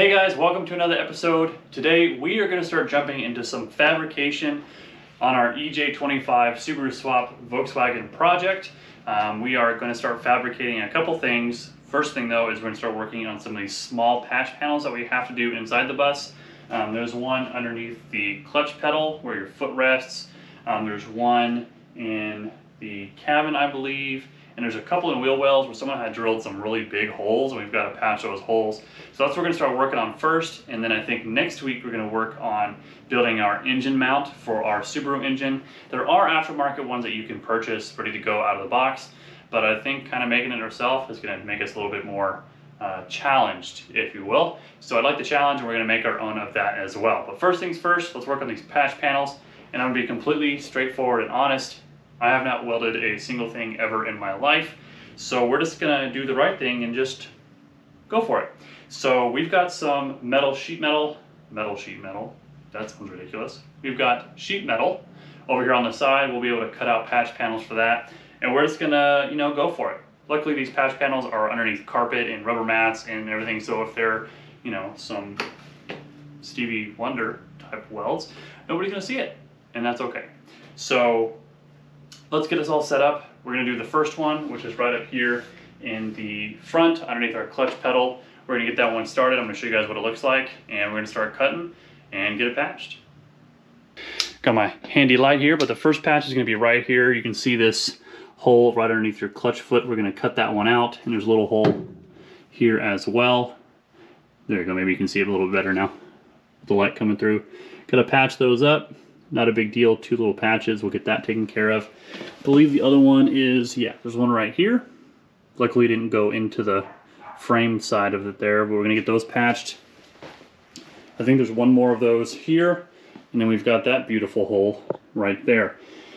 Hey guys, welcome to another episode. Today we are going to start jumping into some fabrication on our EJ25 Subaru Swap Volkswagen project. We are going to start fabricating a couple things. First thing though is we're going to start working on some of these small patch panels that we have to do inside the bus. There's one underneath the clutch pedal where your foot rests. There's one in the cabin, I believe. And there's a couple in wheel wells where someone had drilled some really big holes and we've got to patch those holes. So that's what we're going to start working on first. And then I think next week we're going to work on building our engine mount for our Subaru engine. There are aftermarket ones that you can purchase ready to go out of the box, but I think kind of making it ourselves is going to make us a little bit more challenged, if you will. So I like the challenge and we're going to make our own of that as well. But first things first, let's work on these patch panels. And I'm going to be completely straightforward and honest. I have not welded a single thing ever in my life, so we're just gonna do the right thing and just go for it. So we've got some metal sheet metal, that sounds ridiculous. We've got sheet metal over here on the side. We'll be able to cut out patch panels for that, and we're just gonna, you know, go for it. Luckily these patch panels are underneath carpet and rubber mats and everything, so if they're, you know, some Stevie Wonder type welds, nobody's gonna see it, and that's okay. So let's get us all set up. We're gonna do the first one, which is right up here in the front, underneath our clutch pedal. We're gonna get that one started. I'm gonna show you guys what it looks like, and we're gonna start cutting and get it patched. Got my handy light here, but the first patch is gonna be right here. You can see this hole right underneath your clutch foot. We're gonna cut that one out, and there's a little hole here as well. There you go, maybe you can see it a little better now, the light coming through. Gotta patch those up. Not a big deal, two little patches, we'll get that taken care of. I believe the other one is, yeah, there's one right here. Luckily it didn't go into the frame side of it there, but we're gonna get those patched. I think there's one more of those here, and then we've got that beautiful hole right there.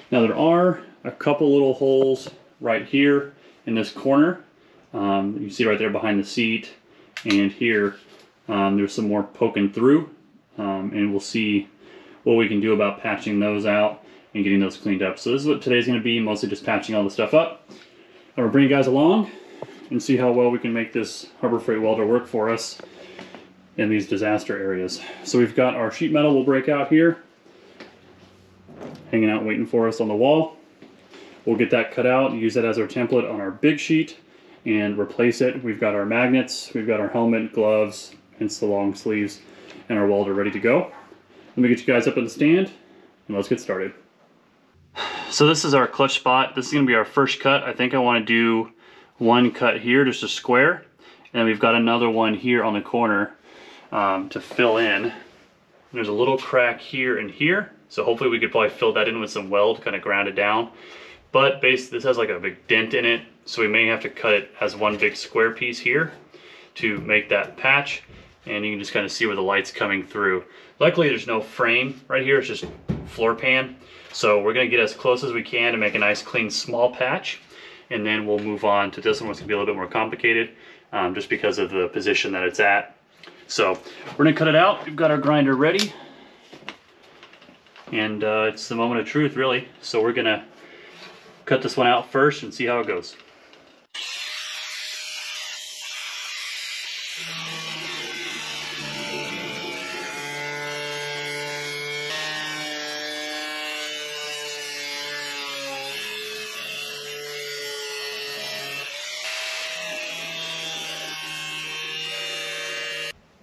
Now there are a couple little holes right here in this corner. You see right there behind the seat, and here there's some more poking through, and we'll see what we can do about patching those out and getting those cleaned up. So this is what today's gonna be, mostly just patching all the stuff up. I'm gonna bring you guys along and see how well we can make this Harbor Freight welder work for us in these disaster areas. So we've got our sheet metal we'll break out here, hanging out waiting for us on the wall. We'll get that cut out, use that as our template on our big sheet and replace it. We've got our magnets, we've got our helmet, gloves, hence the long sleeves, and our welder ready to go. Let me get you guys up on the stand and let's get started. So this is our clutch spot. This is gonna be our first cut. I think I wanna do one cut here, just a square. And we've got another one here on the corner to fill in. There's a little crack here and here. So hopefully we could probably fill that in with some weld, kind of ground it down. But basically this has like a big dent in it. So we may have to cut it as one big square piece here to make that patch. And you can just kind of see where the light's coming through. Luckily there's no frame right here, it's just floor pan. So we're gonna get as close as we can to make a nice clean small patch. And then we'll move on to this one, which is gonna be a little bit more complicated just because of the position that it's at. So we're gonna cut it out. We've got our grinder ready. And it's the moment of truth really. So we're gonna cut this one out first and see how it goes.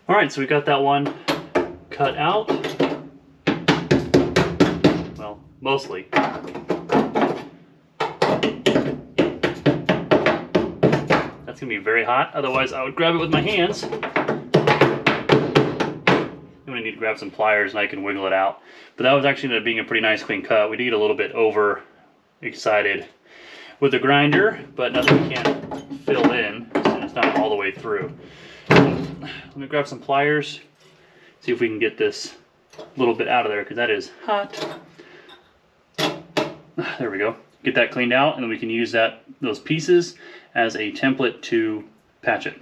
All right, so we got that one cut out. Well, mostly. That's gonna be very hot. Otherwise, I would grab it with my hands. I'm gonna need to grab some pliers and I can wiggle it out. But that was actually ended up being a pretty nice clean cut. We did get a little bit over excited with the grinder, but nothing we can't fill in, and it's not all the way through. Let me grab some pliers, see if we can get this little bit out of there because that is hot. There we go. Get that cleaned out and we can use that, those pieces, as a template to patch it.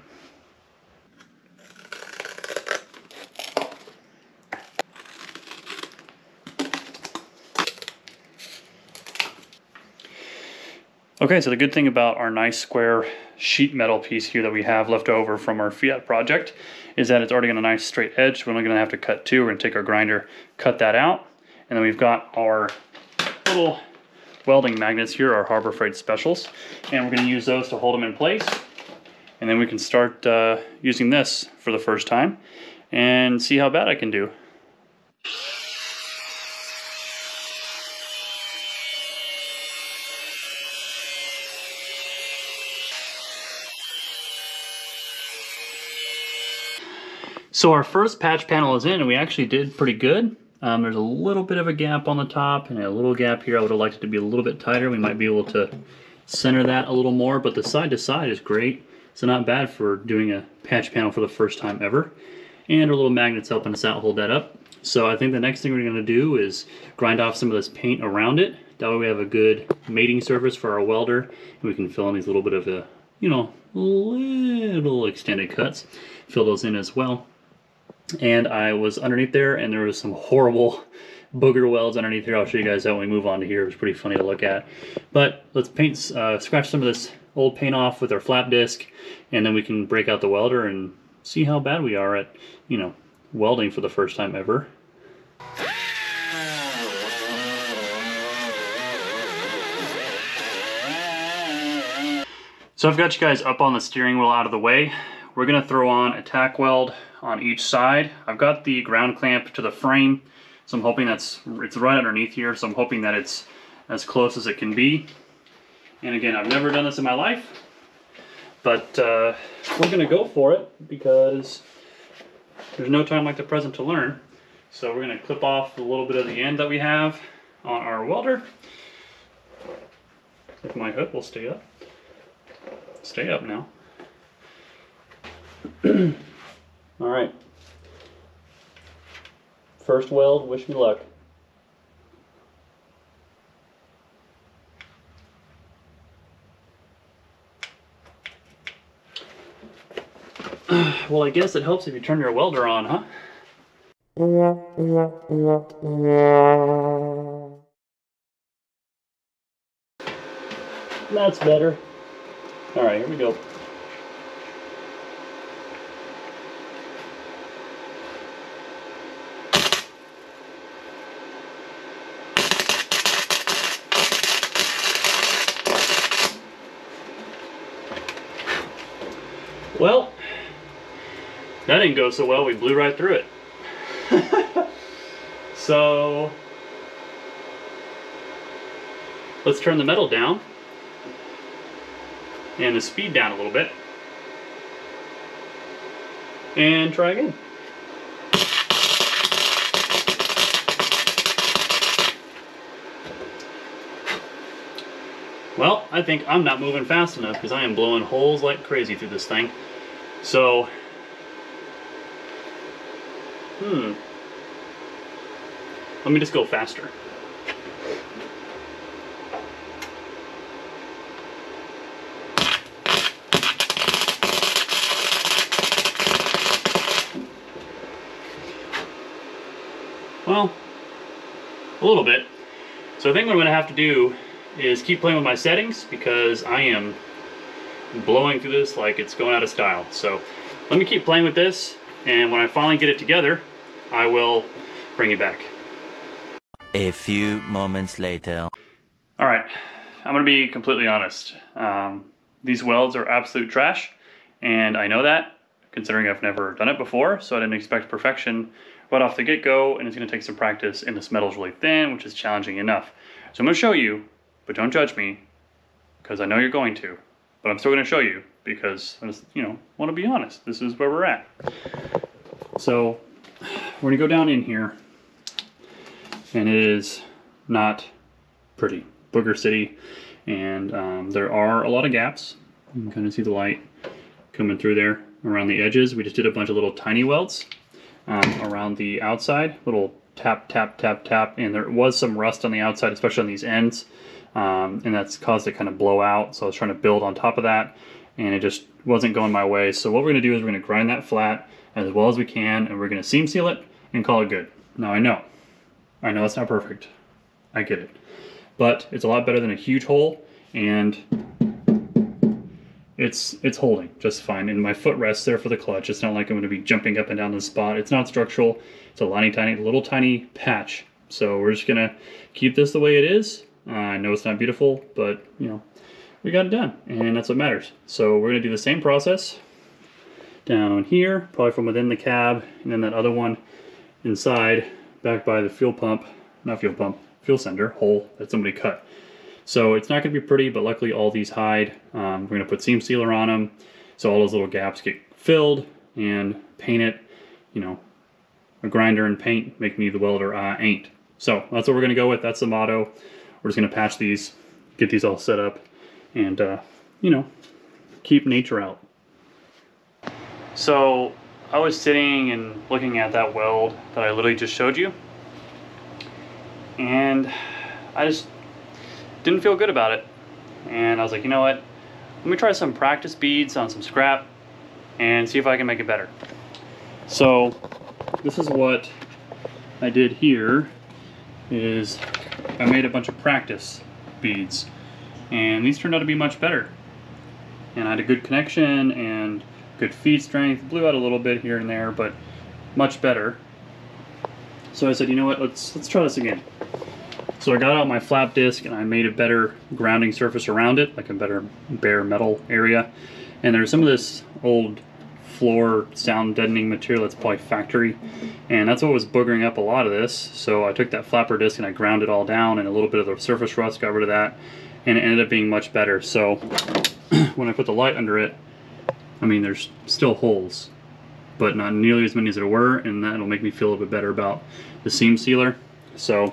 Okay, so the good thing about our nice square sheet metal piece here that we have left over from our Fiat project is that it's already got a nice straight edge. So we're not going to have to cut two. We're going to take our grinder, cut that out. And then we've got our little welding magnets here, our Harbor Freight specials. And we're going to use those to hold them in place. And then we can start using this for the first time and see how bad I can do. So our first patch panel is in, and we actually did pretty good. There's a little bit of a gap on the top and a little gap here. I would have liked it to be a little bit tighter. We might be able to center that a little more, but the side to side is great. So not bad for doing a patch panel for the first time ever. And our little magnets helping us out hold that up. So I think the next thing we're gonna do is grind off some of this paint around it. That way we have a good mating surface for our welder, and we can fill in these little bit of a, you know, little extended cuts, fill those in as well. And I was underneath there, and there was some horrible booger welds underneath here. I'll show you guys that when we move on to here. It was pretty funny to look at. But let's paint, scratch some of this old paint off with our flap disc, and then we can break out the welder and see how bad we are at, you know, welding for the first time ever. So I've got you guys up on the steering wheel out of the way. We're gonna throw on a tack weld on each side. I've got the ground clamp to the frame, so I'm hoping it's right underneath here, so I'm hoping that it's as close as it can be. And again, I've never done this in my life, but we're gonna go for it because there's no time like the present to learn. So we're gonna clip off a little bit of the end that we have on our welder. If my hook will stay up now. All right, first weld, wish me luck. Well, I guess it helps if you turn your welder on, huh? That's better. All right, here we go. Well, that didn't go so well. We blew right through it. So let's turn the metal down and the speed down a little bit and try again. Well, I think I'm not moving fast enough because I am blowing holes like crazy through this thing. So, let me just go faster. Well, a little bit. So I think what I'm gonna have to do is keep playing with my settings because I am blowing through this like it's going out of style. So let me keep playing with this, and when I finally get it together, I will bring it back. A few moments later. All right, I'm gonna be completely honest. These welds are absolute trash, and I know that considering I've never done it before, so I didn't expect perfection right off the get-go, and it's gonna take some practice, and this metal's really thin, which is challenging enough. So I'm gonna show you, but don't judge me, because I know you're going to, but I'm still gonna show you because I just, you know, wanna be honest. This is where we're at. So we're gonna go down in here, and it is not pretty. Booger City, and there are a lot of gaps. You can kind of see the light coming through there around the edges. We just did a bunch of little tiny welds around the outside, little tap, tap, tap, tap, and there was some rust on the outside, especially on these ends. And that's caused it kind of blow out. So I was trying to build on top of that, and it just wasn't going my way. So what we're gonna do is we're gonna grind that flat as well as we can, and we're gonna seam seal it and call it good. Now I know it's not perfect. I get it. But it's a lot better than a huge hole, and it's holding just fine. And my footrest there for the clutch, it's not like I'm going to be jumping up and down the spot. It's not structural. It's a little tiny patch. So we're just going to keep this the way it is. I know it's not beautiful, but you know, we got it done and that's what matters. So we're going to do the same process down here, probably from within the cab, and then that other one inside back by the fuel pump, fuel sender hole that somebody cut. So it's not going to be pretty, but luckily all these hide. We're going to put seam sealer on them, so all those little gaps get filled, and paint it. You know, a grinder and paint make me the welder I ain't. So that's what we're going to go with. That's the motto. We're just going to patch these, get these all set up, and you know, keep nature out. So I was sitting and looking at that weld that I literally just showed you, and I just didn't feel good about it, and I was like, you know what, let me try some practice beads on some scrap and see if I can make it better. So this is what I did here, is I made a bunch of practice beads, and these turned out to be much better, and I had a good connection and good feed strength, blew out a little bit here and there, but much better. So I said, you know what, let's try this again. So I got out my flap disc and I made a better grounding surface around it, like a better bare metal area. And there's some of this old floor sound deadening material that's probably factory, and that's what was boogering up a lot of this. So I took that flapper disc and I ground it all down, and a little bit of the surface rust, got rid of that, and it ended up being much better. So when I put the light under it, I mean, there's still holes, but not nearly as many as there were, and that'll make me feel a little bit better about the seam sealer. So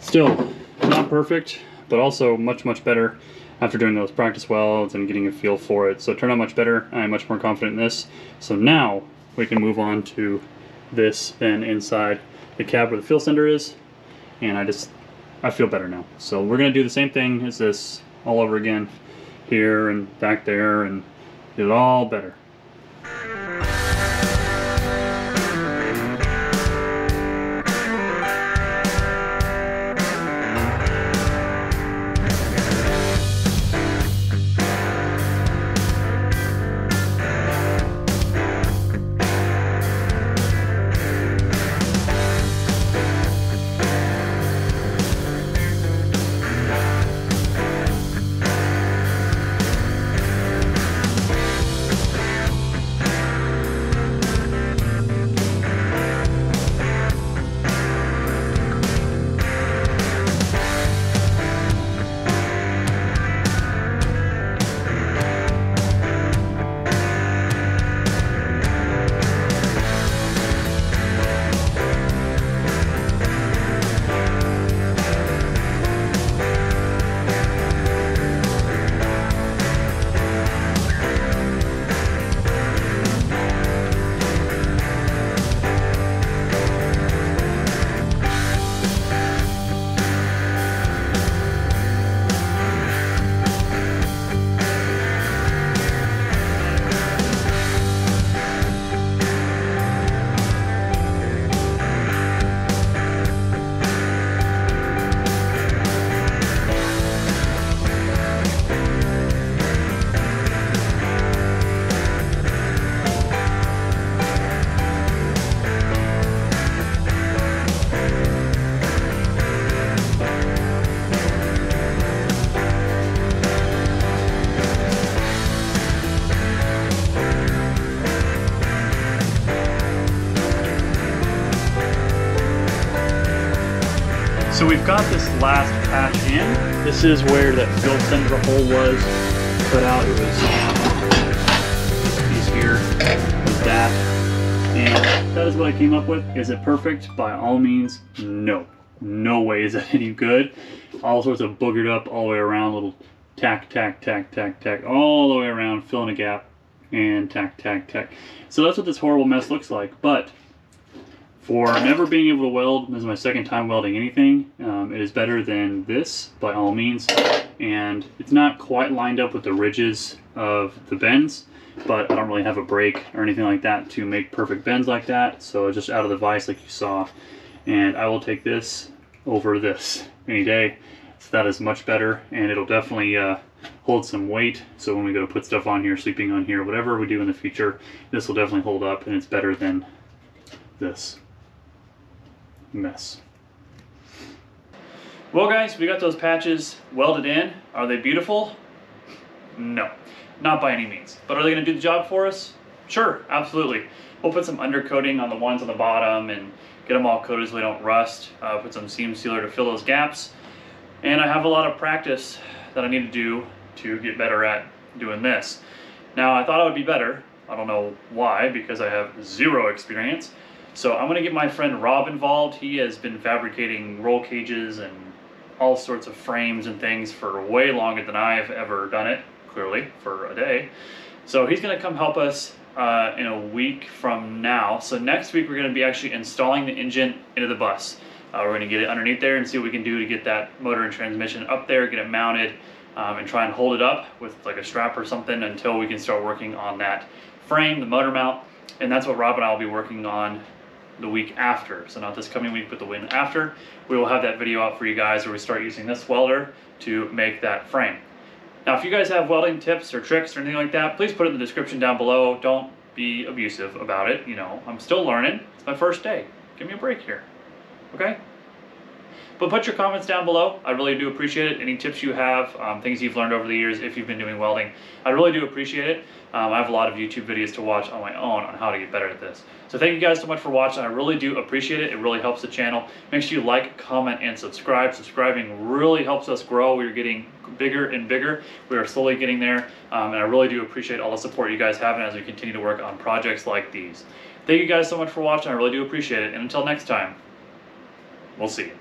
still not perfect, but also much better after doing those practice welds and getting a feel for it. So it turned out much better. I'm much more confident in this. So now we can move on to this then inside the cab where the fuel sender is, and I feel better now. So we're gonna do the same thing as this all over again, here and back there, and do it all better. So we've got this last patch in. This is where that fuel sender hole was cut out. It was this piece here, it was that. And that is what I came up with. Is it perfect? By all means, no. No way is that any good. All sorts of boogered up all the way around, little tack, all the way around, filling a gap, and tack. So that's what this horrible mess looks like. But for never being able to weld, this is my second time welding anything, it is better than this by all means, and it's not quite lined up with the ridges of the bends, but I don't really have a break or anything like that to make perfect bends like that, so it's just out of the vise like you saw, and I will take this over this any day. So that is much better, and it'll definitely hold some weight. So when we go put stuff on here, sleeping on here, whatever we do in the future, this will definitely hold up, and it's better than this mess. Well guys, we got those patches welded in. Are they beautiful? No, not by any means. But are they gonna do the job for us? Sure, absolutely. We'll put some undercoating on the ones on the bottom and get them all coated so they don't rust. Put some seam sealer to fill those gaps. And I have a lot of practice that I need to do to get better at doing this. Now, I thought I would be better. I don't know why, because I have zero experience. So I'm gonna get my friend Rob involved. He has been fabricating roll cages and all sorts of frames and things for way longer than I've ever done it, clearly, for a day. So he's gonna come help us in a week from now. So next week we're gonna be actually installing the engine into the bus. We're gonna get it underneath there and see what we can do to get that motor and transmission up there, get it mounted, and try and hold it up with like a strap or something until we can start working on that frame, the motor mount. And that's what Rob and I will be working on the week after. So not this coming week, but the week after. We will have that video out for you guys where we start using this welder to make that frame. Now, if you guys have welding tips or tricks or anything like that, please put it in the description down below. Don't be abusive about it. You know, I'm still learning. It's my first day. Give me a break here, okay? But put your comments down below. I really do appreciate it. Any tips you have, things you've learned over the years if you've been doing welding, I really do appreciate it. I have a lot of YouTube videos to watch on my own on how to get better at this. So thank you guys so much for watching. I really do appreciate it. It really helps the channel. Make sure you like, comment, and subscribe. Subscribing really helps us grow. We're getting bigger and bigger. We are slowly getting there. And I really do appreciate all the support you guys have as we continue to work on projects like these. Thank you guys so much for watching. I really do appreciate it. And until next time, we'll see you.